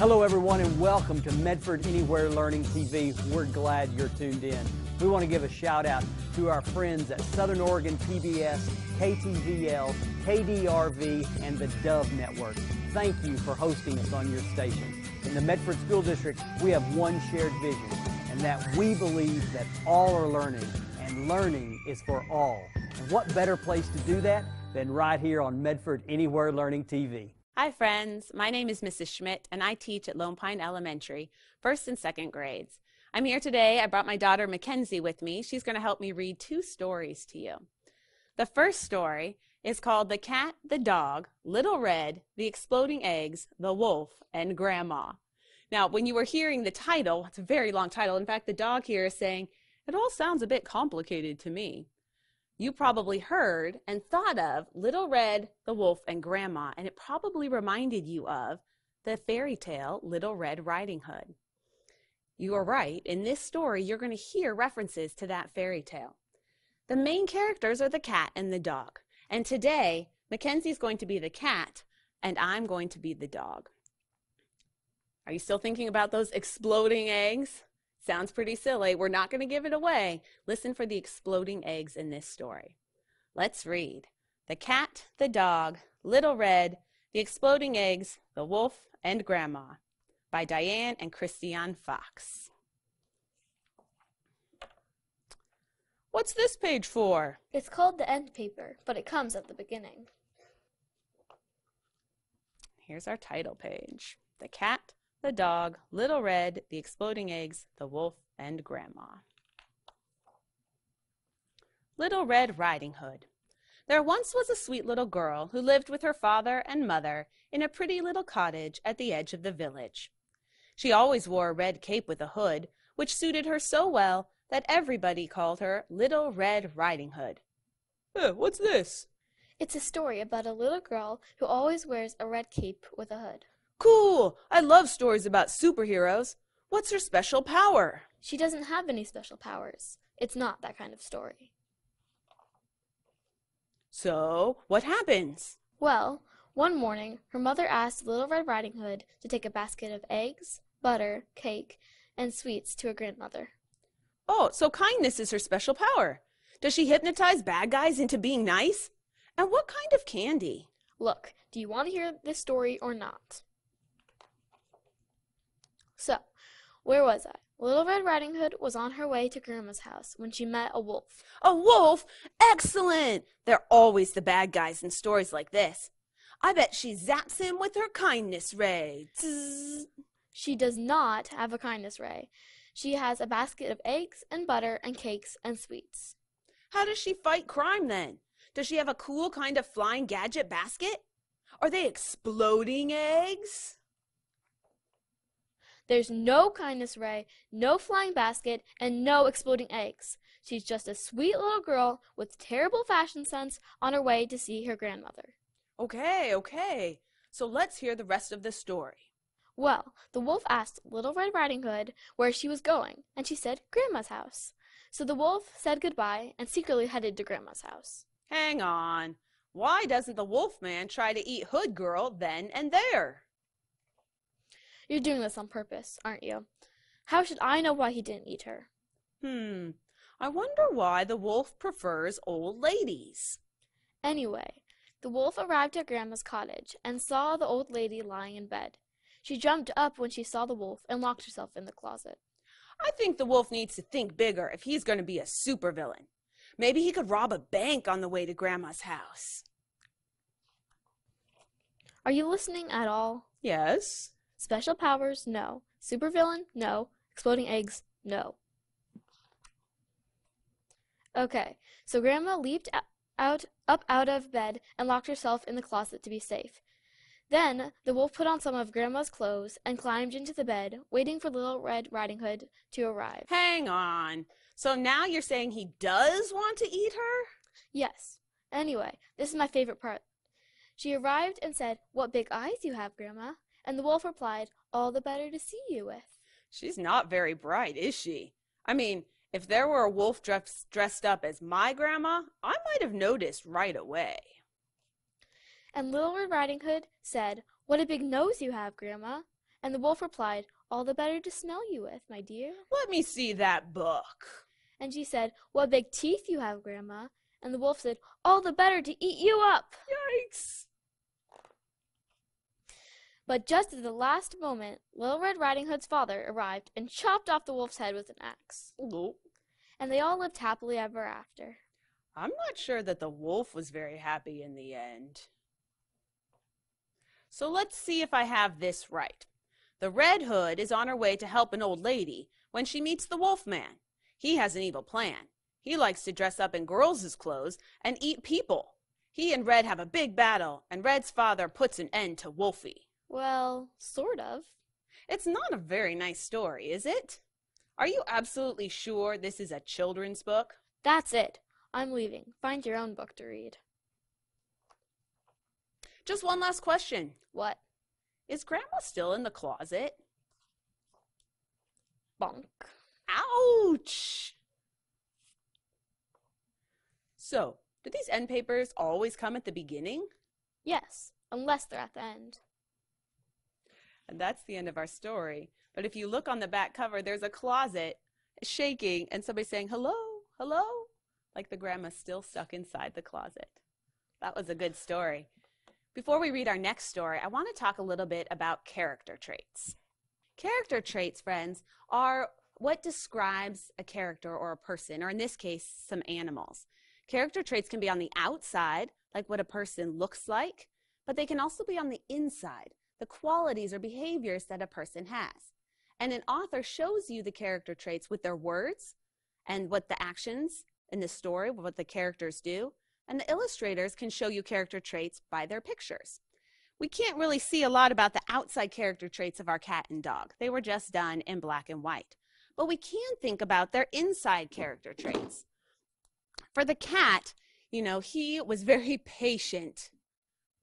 Hello everyone and welcome to Medford Anywhere Learning TV. We're glad you're tuned in. We want to give a shout out to our friends at Southern Oregon PBS, KTVL, KDRV, and the Dove Network. Thank you for hosting us on your station. In the Medford School District, we have one shared vision, and that we believe that all are learning, and learning is for all. And what better place to do that than right here on Medford Anywhere Learning TV. Hi friends, my name is Mrs. Schmidt and I teach at Lone Pine Elementary, first and second grades. I'm here today. I brought my daughter Mackenzie with me. She's going to help me read two stories to you. The first story is called The Cat, the Dog, Little Red, the Exploding Eggs, the Wolf, and Grandma. Now when you were hearing the title, it's a very long title. In fact, the dog here is saying, it all sounds a bit complicated to me. You probably heard and thought of Little Red, the Wolf, and Grandma, and it probably reminded you of the fairy tale Little Red Riding Hood. You are right. In this story, you're going to hear references to that fairy tale. The main characters are the cat and the dog, and today Mackenzie's going to be the cat and I'm going to be the dog. Are you still thinking about those exploding eggs? Sounds pretty silly. We're not going to give it away. Listen for the exploding eggs in this story. Let's read. The Cat, the Dog, Little Red, the Exploding Eggs, the Wolf, and Grandma by Diane and Christian Fox. What's this page for? It's called the end paper, but it comes at the beginning. Here's our title page. The Cat, the Dog, Little Red, the Exploding Eggs, the Wolf, and Grandma. Little Red Riding Hood. There once was a sweet little girl who lived with her father and mother in a pretty little cottage at the edge of the village. She always wore a red cape with a hood, which suited her so well that everybody called her Little Red Riding Hood. Hey, what's this? It's a story about a little girl who always wears a red cape with a hood. Cool! I love stories about superheroes. What's her special power? She doesn't have any special powers. It's not that kind of story. So, what happens? Well, one morning, her mother asked Little Red Riding Hood to take a basket of eggs, butter, cake, and sweets to her grandmother. Oh, so kindness is her special power. Does she hypnotize bad guys into being nice? And what kind of candy? Look, do you want to hear this story or not? So, where was I? Little Red Riding Hood was on her way to Grandma's house when she met a wolf. A wolf? Excellent! They're always the bad guys in stories like this. I bet she zaps him with her kindness ray. Tzz. She does not have a kindness ray. She has a basket of eggs and butter and cakes and sweets. How does she fight crime then? Does she have a cool kind of flying gadget basket? Are they exploding eggs? There's no kindness ray, no flying basket, and no exploding eggs. She's just a sweet little girl with terrible fashion sense on her way to see her grandmother. Okay. So let's hear the rest of the story. Well, the wolf asked Little Red Riding Hood where she was going, and she said Grandma's house. So the wolf said goodbye and secretly headed to Grandma's house. Hang on. Why doesn't the wolf man try to eat Hood Girl then and there? You're doing this on purpose, aren't you? How should I know why he didn't eat her? I wonder why the wolf prefers old ladies. Anyway, the wolf arrived at Grandma's cottage and saw the old lady lying in bed. She jumped up when she saw the wolf and locked herself in the closet. I think the wolf needs to think bigger if he's going to be a supervillain. Maybe he could rob a bank on the way to Grandma's house. Are you listening at all? Yes. Special powers, no. Supervillain, no. Exploding eggs, no. Okay, so Grandma leaped up out of bed and locked herself in the closet to be safe. Then the wolf put on some of Grandma's clothes and climbed into the bed, waiting for Little Red Riding Hood to arrive. Hang on. So now you're saying he does want to eat her? Yes. Anyway, this is my favorite part. She arrived and said, "What big eyes you have, Grandma." And the wolf replied, "All the better to see you with." She's not very bright, is she? I mean, if there were a wolf dressed up as my grandma, I might have noticed right away. And Little Red Riding Hood said, "What a big nose you have, Grandma." And the wolf replied, "All the better to smell you with, my dear." "Let me see that book." And she said, "What big teeth you have, Grandma." And the wolf said, "All the better to eat you up." Yikes! But just at the last moment, Little Red Riding Hood's father arrived and chopped off the wolf's head with an axe. Ooh. And they all lived happily ever after. I'm not sure that the wolf was very happy in the end. So let's see if I have this right. The Red Hood is on her way to help an old lady when she meets the wolf man. He has an evil plan. He likes to dress up in girls' clothes and eat people. He and Red have a big battle, and Red's father puts an end to Wolfie. Well, sort of. It's not a very nice story, is it? Are you absolutely sure this is a children's book? That's it. I'm leaving. Find your own book to read. Just one last question. What? Is Grandma still in the closet? Bonk. Ouch! So, do these end papers always come at the beginning? Yes, unless they're at the end. And that's the end of our story. But if you look on the back cover, there's a closet shaking and somebody saying, "Hello, hello," like the grandma's still stuck inside the closet. That was a good story. Before we read our next story, I want to talk a little bit about character traits. Character traits, friends, are what describes a character or a person, or in this case, some animals. Character traits can be on the outside, like what a person looks like, but they can also be on the inside, the qualities or behaviors that a person has. And an author shows you the character traits with their words and what the actions in the story, what the characters do. And the illustrators can show you character traits by their pictures. We can't really see a lot about the outside character traits of our cat and dog. They were just done in black and white. But we can think about their inside character traits. For the cat, you know, he was very patient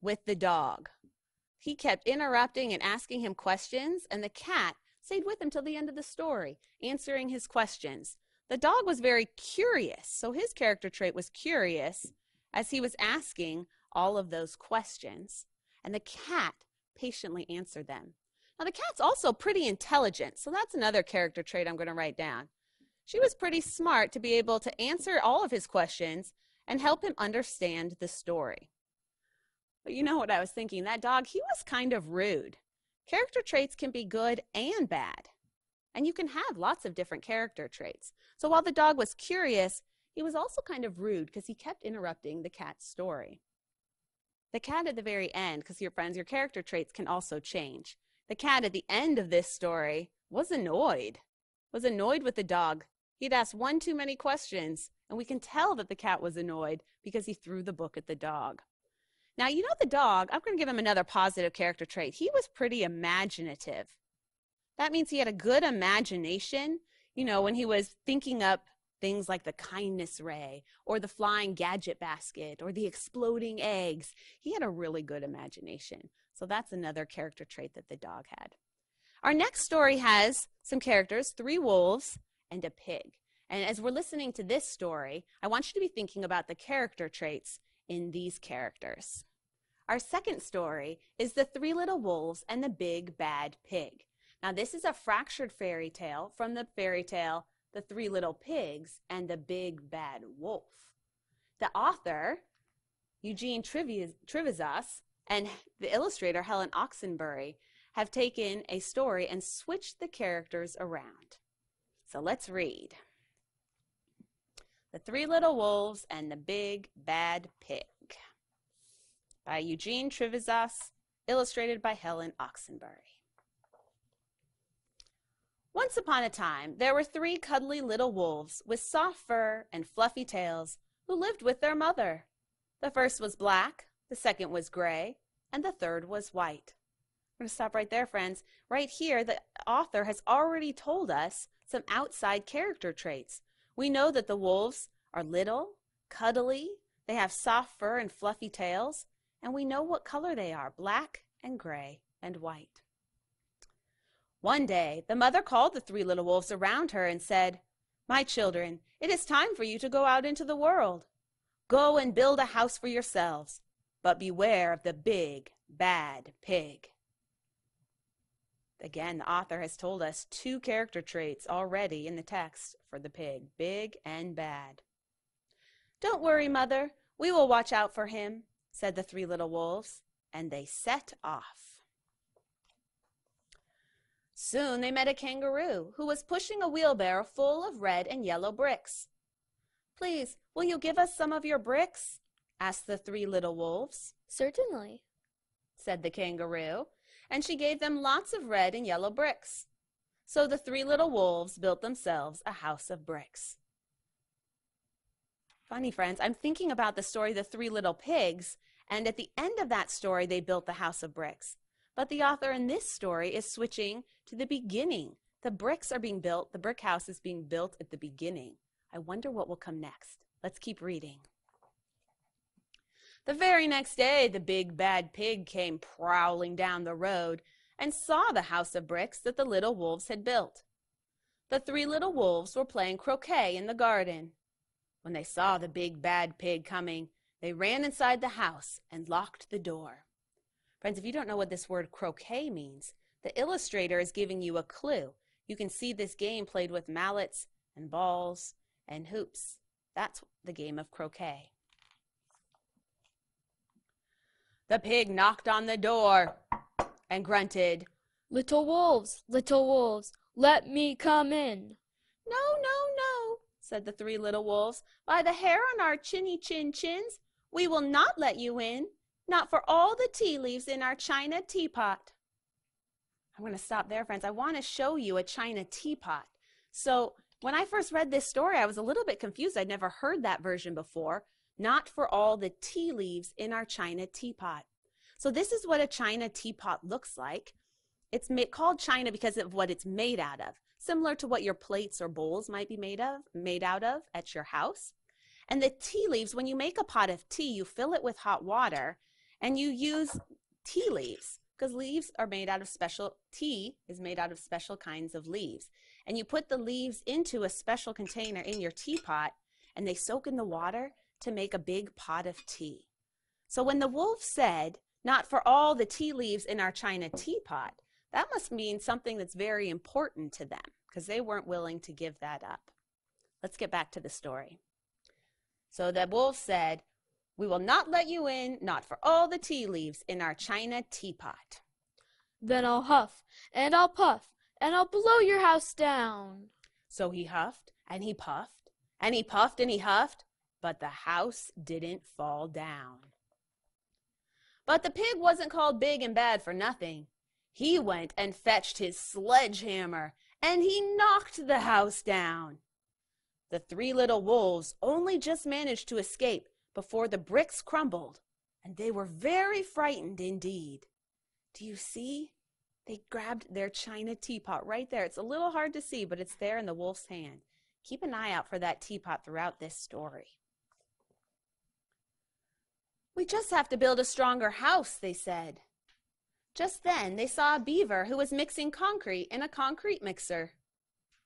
with the dog. He kept interrupting and asking him questions, and the cat stayed with him till the end of the story, answering his questions. The dog was very curious, so his character trait was curious, as he was asking all of those questions, and the cat patiently answered them. Now, the cat's also pretty intelligent, so that's another character trait I'm going to write down. She was pretty smart to be able to answer all of his questions and help him understand the story. But you know what I was thinking? That dog, he was kind of rude. Character traits can be good and bad, and you can have lots of different character traits. So while the dog was curious, he was also kind of rude because he kept interrupting the cat's story. The cat at the very end, because your friends, your character traits can also change. The cat at the end of this story was annoyed with the dog. He'd asked one too many questions, and we can tell that the cat was annoyed because he threw the book at the dog. Now, you know the dog, I'm going to give him another positive character trait. He was pretty imaginative. That means he had a good imagination, you know, when he was thinking up things like the kindness ray, or the flying gadget basket, or the exploding eggs. He had a really good imagination. So that's another character trait that the dog had. Our next story has some characters, 3 wolves and a pig. And as we're listening to this story, I want you to be thinking about the character traits in these characters. Our second story is the 3 Little Wolves and the Big Bad Pig. Now, this is a fractured fairy tale from the fairy tale The 3 Little Pigs and the Big Bad Wolf. The author, Eugene Trivizas, and the illustrator, Helen Oxenbury, have taken a story and switched the characters around. So let's read. The 3 Little Wolves and the Big Bad Pig by Eugene Trivizas, illustrated by Helen Oxenbury. Once upon a time, there were 3 cuddly little wolves with soft fur and fluffy tails who lived with their mother. The first was black, the second was gray, and the third was white. I'm going to stop right there, friends. Right here, the author has already told us some outside character traits. We know that the wolves are little, cuddly, they have soft fur and fluffy tails, and we know what color they are, black and gray and white. One day, the mother called the 3 little wolves around her and said, "My children, it is time for you to go out into the world. Go and build a house for yourselves, but beware of the big, bad pig." Again, the author has told us two character traits already in the text for the pig, big and bad. "Don't worry, Mother, we will watch out for him," said the three little wolves, and they set off. Soon they met a kangaroo who was pushing a wheelbarrow full of red and yellow bricks. "Please, will you give us some of your bricks?" asked the three little wolves. "Certainly," said the kangaroo, and she gave them lots of red and yellow bricks. So the three little wolves built themselves a house of bricks. Funny, friends, I'm thinking about the story The Three Little Pigs, and at the end of that story they built the house of bricks. But the author in this story is switching to the beginning. The bricks are being built, the brick house is being built at the beginning. I wonder what will come next. Let's keep reading. The very next day, the big bad pig came prowling down the road and saw the house of bricks that the little wolves had built. The three little wolves were playing croquet in the garden. When they saw the big bad pig coming, they ran inside the house and locked the door. Friends, if you don't know what this word croquet means, the illustrator is giving you a clue. You can see this game played with mallets and balls and hoops. That's the game of croquet. The pig knocked on the door and grunted, little wolves, let me come in." "No, no, no," said the three little wolves. "By the hair on our chinny chin chins, we will not let you in, not for all the tea leaves in our china teapot." I'm going to stop there, friends. I want to show you a china teapot. So when I first read this story, I was a little bit confused. I'd never heard that version before. "Not for all the tea leaves in our china teapot." So this is what a china teapot looks like. It's called china because of what it's made out of, similar to what your plates or bowls might be made out of at your house. And the tea leaves, when you make a pot of tea, you fill it with hot water and you use tea leaves, because tea is made out of special kinds of leaves. And you put the leaves into a special container in your teapot and they soak in the water to make a big pot of tea. So when the wolf said, "Not for all the tea leaves in our china teapot," that must mean something that's very important to them, because they weren't willing to give that up. Let's get back to the story. So the wolf said, "We will not let you in, not for all the tea leaves in our china teapot." "Then I'll huff and I'll puff and I'll blow your house down." So he huffed and he puffed and he puffed and he huffed, but the house didn't fall down. But the pig wasn't called big and bad for nothing. He went and fetched his sledgehammer, and he knocked the house down. The three little wolves only just managed to escape before the bricks crumbled, and they were very frightened indeed. Do you see? They grabbed their china teapot right there. It's a little hard to see, but it's there in the wolf's hand. Keep an eye out for that teapot throughout this story. "We just have to build a stronger house," they said. Just then they saw a beaver who was mixing concrete in a concrete mixer.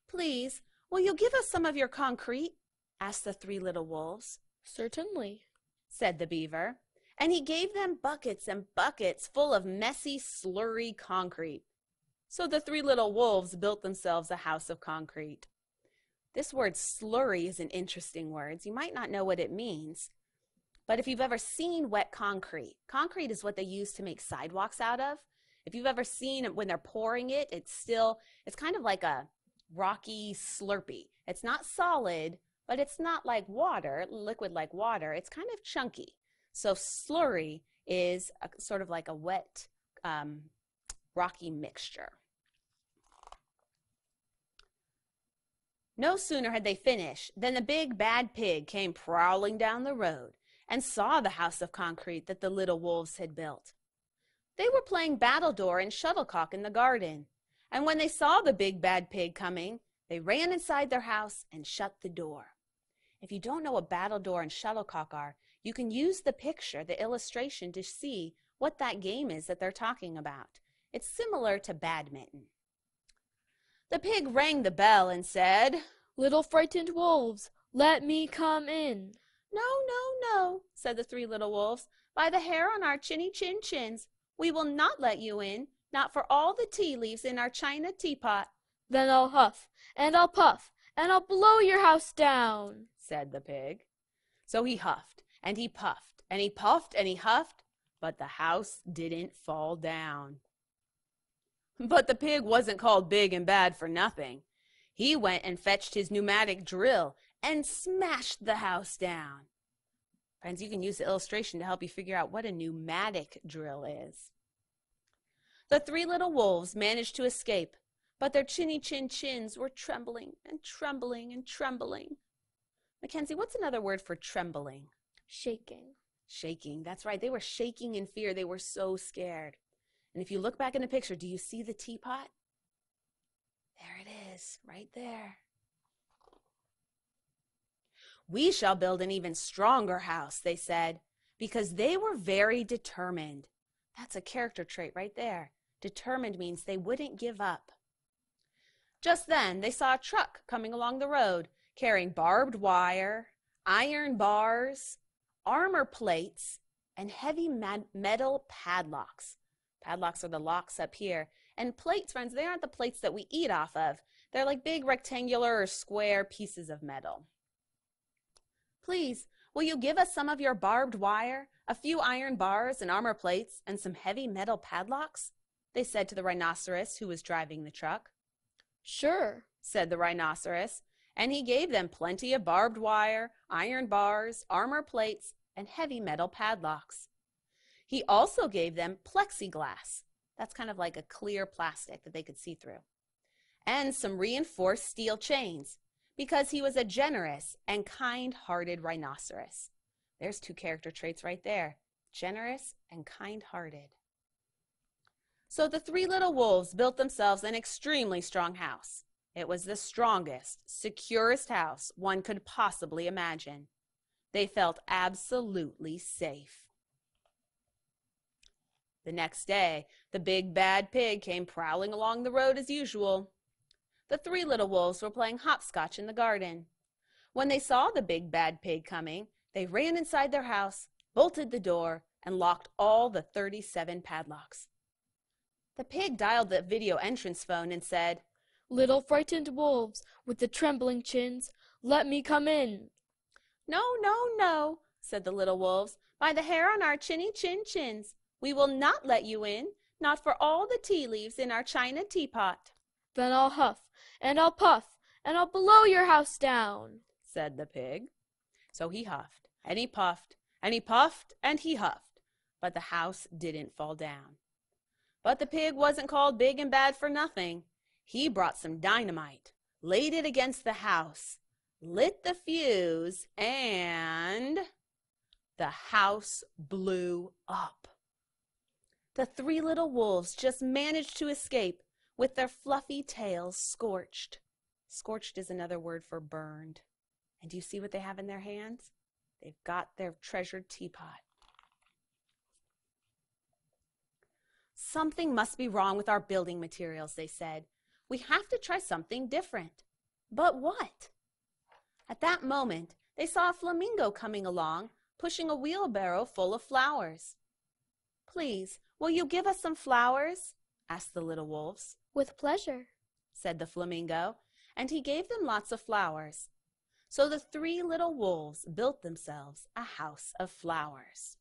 "Please, will you give us some of your concrete?" asked the three little wolves. "Certainly," said the beaver, and he gave them buckets and buckets full of messy, slurry concrete. So the three little wolves built themselves a house of concrete. This word slurry is an interesting word. You might not know what it means. But if you've ever seen wet concrete, concrete is what they use to make sidewalks out of. If you've ever seen it when they're pouring it, it's kind of like a rocky Slurpee. It's not solid, but it's not like water, liquid like water. It's kind of chunky. So slurry is sort of like a wet, rocky mixture. No sooner had they finished than the big bad pig came prowling down the road and saw the house of concrete that the little wolves had built. They were playing battledore and shuttlecock in the garden, and when they saw the big bad pig coming, they ran inside their house and shut the door. If you don't know what battledore and shuttlecock are, you can use the picture, the illustration, to see what that game is that they're talking about. It's similar to badminton. The pig rang the bell and said, "Little frightened wolves, let me come in." "No, no, no," said the three little wolves. "By the hair on our chinny chin chins, we will not let you in, not for all the tea leaves in our china teapot. Then I'll huff, and I'll puff, and I'll blow your house down, said the pig. So he huffed, and he puffed, and he puffed, and he huffed, but the house didn't fall down. But the pig wasn't called big and bad for nothing. He went and fetched his pneumatic drill and smashed the house down. Friends, you can use the illustration to help you figure out what a pneumatic drill is. The three little wolves managed to escape, but their chinny-chin-chins were trembling and trembling and trembling. Mackenzie, what's another word for trembling? Shaking. Shaking, that's right. They were shaking in fear. They were so scared. And if you look back in the picture, do you see the teapot? There it is, right there. We shall build an even stronger house, they said, because they were very determined. That's a character trait right there. Determined means they wouldn't give up. Just then, they saw a truck coming along the road, carrying barbed wire, iron bars, armor plates, and heavy metal padlocks. Padlocks are the locks up here. And plates, friends, they aren't the plates that we eat off of. They're like big rectangular or square pieces of metal. Please, will you give us some of your barbed wire, a few iron bars and armor plates, and some heavy metal padlocks? They said to the rhinoceros who was driving the truck. Sure, said the rhinoceros, and he gave them plenty of barbed wire, iron bars, armor plates, and heavy metal padlocks. He also gave them plexiglass. That's kind of like a clear plastic that they could see through. And some reinforced steel chains, because he was a generous and kind-hearted rhinoceros. There's two character traits right there, generous and kind-hearted. So the three little wolves built themselves an extremely strong house. It was the strongest, securest house one could possibly imagine. They felt absolutely safe. The next day, the big bad pig came prowling along the road as usual. The three little wolves were playing hopscotch in the garden. When they saw the big bad pig coming, they ran inside their house, bolted the door, and locked all the 37 padlocks. The pig dialed the video entrance phone and said, "Little frightened wolves with the trembling chins, let me come in." "No, no, no," said the little wolves, "by the hair on our chinny-chin-chins. We will not let you in, not for all the tea leaves in our china teapot." "Then I'll huff, and I'll puff, and I'll blow your house down," said the pig. So he huffed, and he puffed, and he puffed, and he huffed, but the house didn't fall down. But the pig wasn't called big and bad for nothing. He brought some dynamite, laid it against the house, lit the fuse, and the house blew up. The three little wolves just managed to escape with their fluffy tails scorched. Scorched is another word for burned. And do you see what they have in their hands? They've got their treasured teapot. "Something must be wrong with our building materials," they said. "We have to try something different." But what? At that moment, they saw a flamingo coming along, pushing a wheelbarrow full of flowers. "Please, will you give us some flowers?" asked the little wolves. "With pleasure," said the flamingo, and he gave them lots of flowers. So the three little wolves built themselves a house of flowers.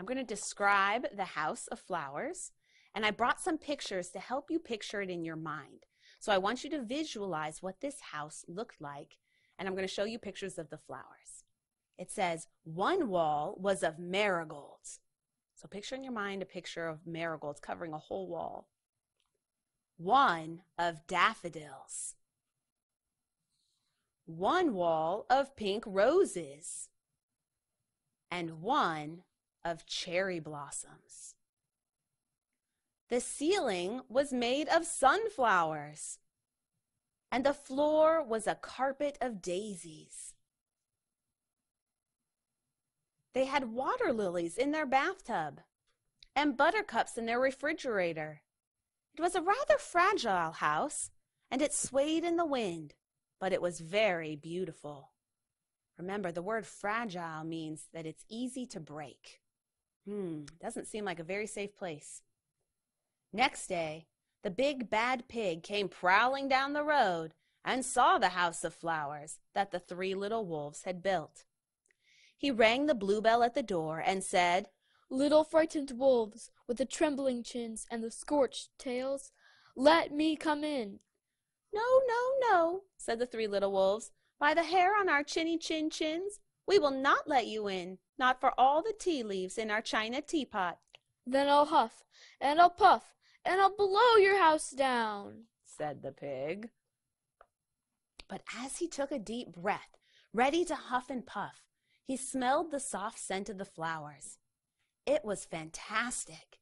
I'm going to describe the house of flowers, and I brought some pictures to help you picture it in your mind. So I want you to visualize what this house looked like, and I'm going to show you pictures of the flowers. It says one wall was of marigolds. So picture in your mind a picture of marigolds covering a whole wall. One of daffodils. One wall of pink roses. And one of cherry blossoms. The ceiling was made of sunflowers. And the floor was a carpet of daisies. They had water lilies in their bathtub and buttercups in their refrigerator. It was a rather fragile house, and it swayed in the wind, but it was very beautiful. Remember, the word fragile means that it's easy to break. Doesn't seem like a very safe place. Next day, the big bad pig came prowling down the road and saw the house of flowers that the three little wolves had built. He rang the bluebell at the door and said, "Little frightened wolves with the trembling chins and the scorched tails, let me come in." "No, no, no," said the three little wolves. "By the hair on our chinny chin chins, we will not let you in, not for all the tea leaves in our china teapot." "Then I'll huff, and I'll puff, and I'll blow your house down," said the pig. But as he took a deep breath, ready to huff and puff, he smelled the soft scent of the flowers. It was fantastic.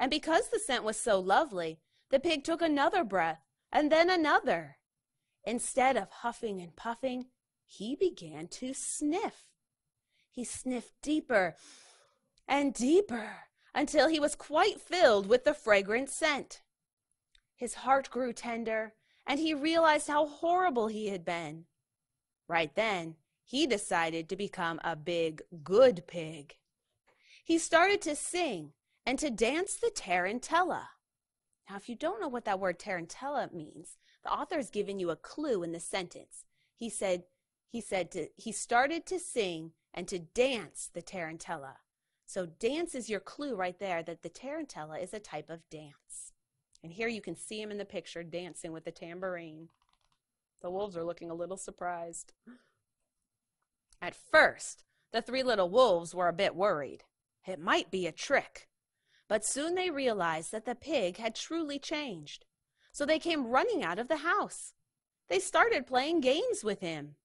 And because the scent was so lovely, the pig took another breath, and then another. Instead of huffing and puffing, he began to sniff. He sniffed deeper and deeper until he was quite filled with the fragrant scent. His heart grew tender, and he realized how horrible he had been. Right then, he decided to become a big, good pig. He started to sing and to dance the tarantella. Now, if you don't know what that word tarantella means, the author has given you a clue in the sentence. He started to sing and to dance the tarantella. So dance is your clue right there that the tarantella is a type of dance. And here you can see him in the picture dancing with the tambourine. The wolves are looking a little surprised. At first, the three little wolves were a bit worried. It might be a trick. But soon they realized that the pig had truly changed. So they came running out of the house. They started playing games with him.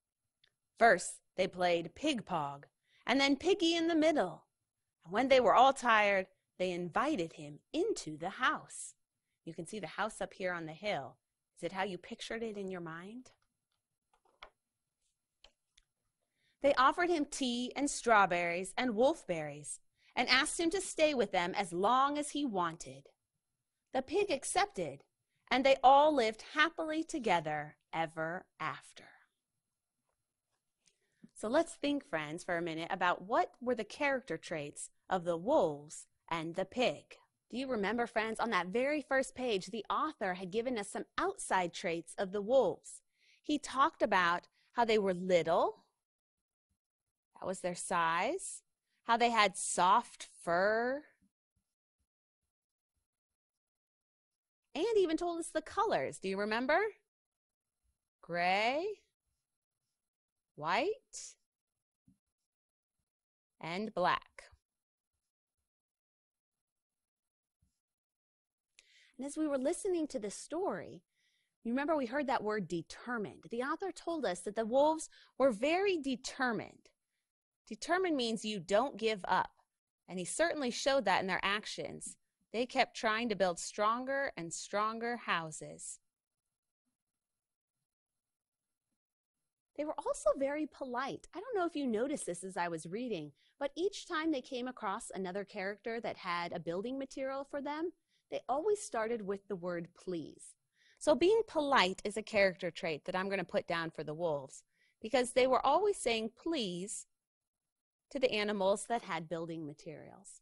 First, they played Pig Pog, and then Piggy in the Middle. And when they were all tired, they invited him into the house. You can see the house up here on the hill. Is it how you pictured it in your mind? They offered him tea and strawberries and wolfberries and asked him to stay with them as long as he wanted. The pig accepted, and they all lived happily together ever after. So let's think, friends, for a minute about what were the character traits of the wolves and the pig. Do you remember, friends, on that very first page, the author had given us some outside traits of the wolves. He talked about how they were little. That was their size. How they had soft fur. And even told us the colors. Do you remember? Gray, white, and black. And as we were listening to this story, you remember we heard that word determined. The author told us that the wolves were very determined. Determined means you don't give up, and he certainly showed that in their actions. They kept trying to build stronger and stronger houses. They were also very polite. I don't know if you noticed this as I was reading, but each time they came across another character that had a building material for them, they always started with the word please. So being polite is a character trait that I'm going to put down for the wolves, because they were always saying please to the animals that had building materials.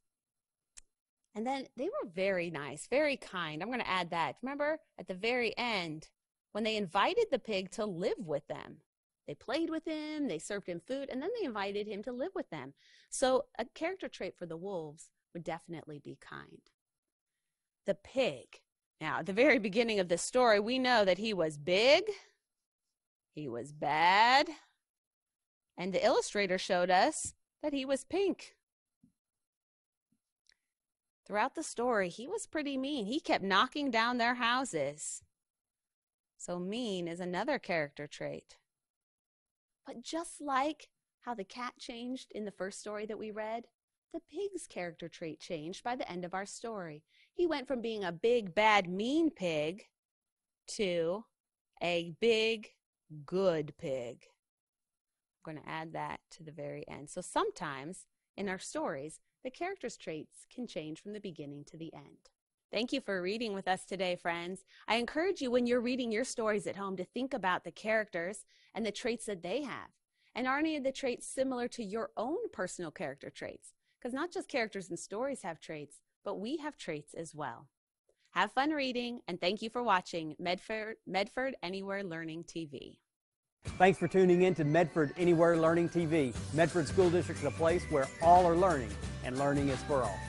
And then they were very nice, very kind. I'm going to add that. Remember, at the very end, when they invited the pig to live with them, they played with him, they served him food, and then they invited him to live with them. So a character trait for the wolves would definitely be kind. The pig. Now, at the very beginning of this story, we know that he was big, he was bad, and the illustrator showed us that he was pink. Throughout the story, he was pretty mean. He kept knocking down their houses. So mean is another character trait. But just like how the cat changed in the first story that we read, the pig's character trait changed by the end of our story. He went from being a big, bad, mean pig to a big, good pig. I'm going to add that to the very end. So sometimes in our stories, the character's traits can change from the beginning to the end. Thank you for reading with us today, friends. I encourage you when you're reading your stories at home to think about the characters and the traits that they have. And are any of the traits similar to your own personal character traits? Because not just characters and stories have traits, but we have traits as well. Have fun reading, and thank you for watching Medford Anywhere Learning TV. Thanks for tuning in to Medford Anywhere Learning TV. Medford School District is a place where all are learning, and learning is for all.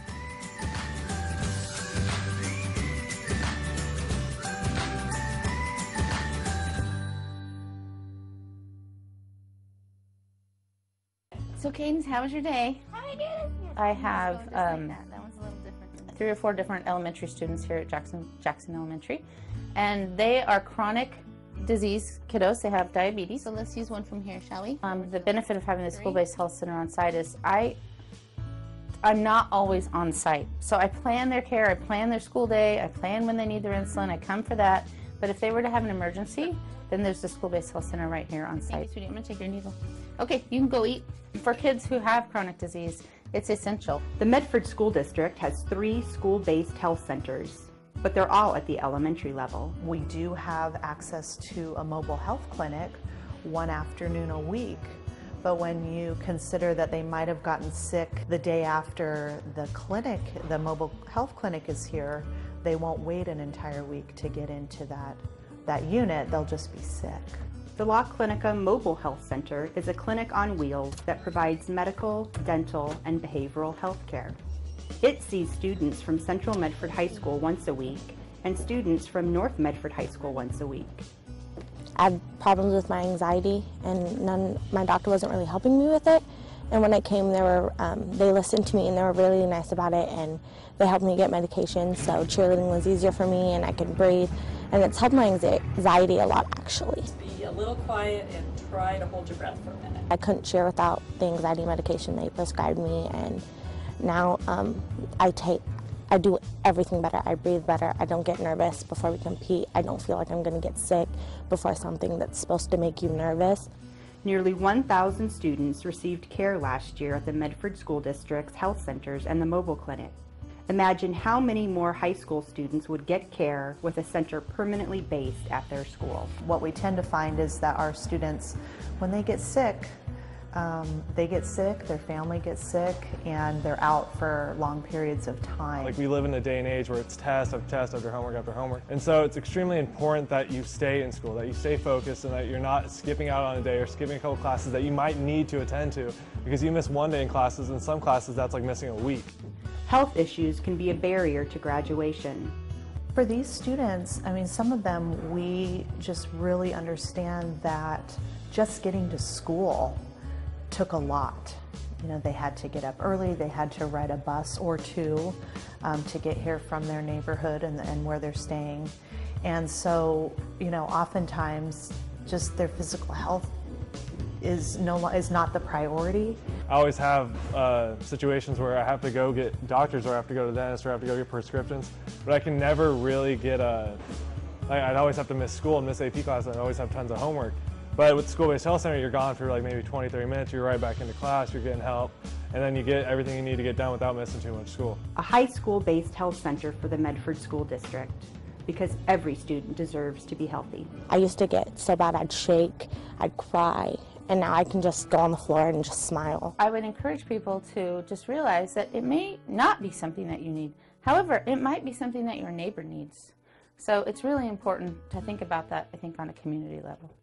So, Cadence, how was your day? I have three or four different elementary students here at Jackson Elementary, and they are chronic disease kiddos. They have diabetes. So let's use one from here, shall we? The benefit of having the school-based health center on site is I'm not always on site. So I plan their care, I plan their school day, I plan when they need their insulin, I come for that. But if they were to have an emergency, then there's the school-based health center right here on site. Sweetie, I'm gonna take your needle. Okay, you can go eat. For kids who have chronic disease, it's essential. The Medford School District has three school-based health centers, but they're all at the elementary level. We do have access to a mobile health clinic one afternoon a week, but when you consider that they might have gotten sick the day after the clinic, the mobile health clinic is here, they won't wait an entire week to get into that unit. They'll just be sick. The La Clinica Mobile Health Center is a clinic on wheels that provides medical, dental, and behavioral health care. It sees students from Central Medford High School once a week and students from North Medford High School once a week. I had problems with my anxiety, and my doctor wasn't really helping me with it. And when I came, they listened to me, and they were really nice about it, and they helped me get medication, so cheerleading was easier for me, and I could breathe, and it's helped my anxiety a lot, actually. Be a little quiet and try to hold your breath for a minute. I couldn't cheer without the anxiety medication they prescribed me, and now I do everything better. I breathe better. I don't get nervous before we compete. I don't feel like I'm going to get sick before something that's supposed to make you nervous. Nearly 1,000 students received care last year at the Medford School District's health centers and the mobile clinic. Imagine how many more high school students would get care with a center permanently based at their school. What we tend to find is that our students, when they get sick, their family gets sick, and they're out for long periods of time. Like, we live in a day and age where it's test after test after homework after homework. And so it's extremely important that you stay in school, that you stay focused, and that you're not skipping out on a day or skipping a couple classes that you might need to attend to, because you miss one day in classes, and in some classes that's like missing a week. Health issues can be a barrier to graduation. For these students, I mean, some of them, we just really understand that just getting to school took a lot. You know, they had to get up early, they had to ride a bus or two to get here from their neighborhood and where they're staying. And so, you know, oftentimes just their physical health is not the priority. I always have situations where I have to go get doctors, or I have to go to the dentist, or I have to go get prescriptions, but I can never really get I'd always have to miss school and miss AP class, and I'd always have tons of homework. But with the school-based health center, you're gone for like maybe 20, 30 minutes, you're right back into class, you're getting help, and then you get everything you need to get done without missing too much school. A high school-based health center for the Medford School District, because every student deserves to be healthy. I used to get so bad I'd shake, I'd cry, and now I can just go on the floor and just smile. I would encourage people to just realize that it may not be something that you need. However, it might be something that your neighbor needs. So it's really important to think about that, I think, on a community level.